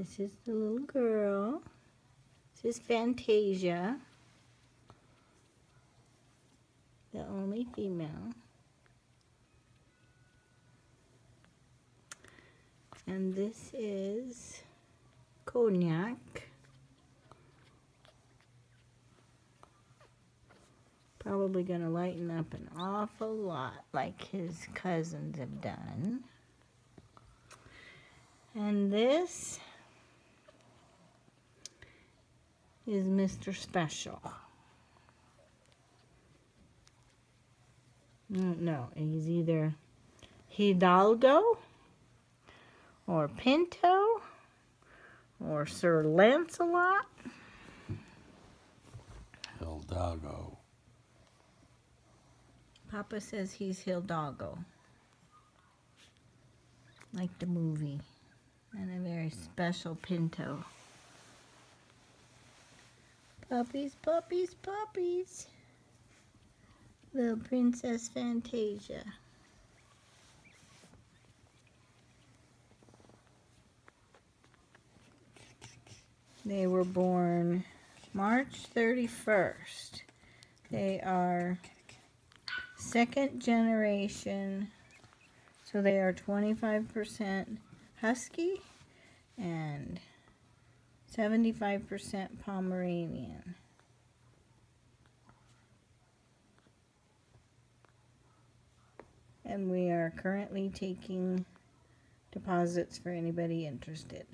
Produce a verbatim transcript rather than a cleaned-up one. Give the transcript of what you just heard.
This is the little girl. This is Fantasia, the only female. And this is Cognac. Probably going to lighten up an awful lot like his cousins have done. And this is Mister Special. No, he's either Hidalgo or Pinto or Sir Lancelot. Hidalgo. Papa says he's Hidalgo, like the movie, and a very special Pinto. Puppies, puppies, puppies. Little Princess Fantasia. They were born March thirty-first. They are second generation, so they are twenty-five percent Husky and seventy-five percent Pomeranian. And we are currently taking deposits for anybody interested.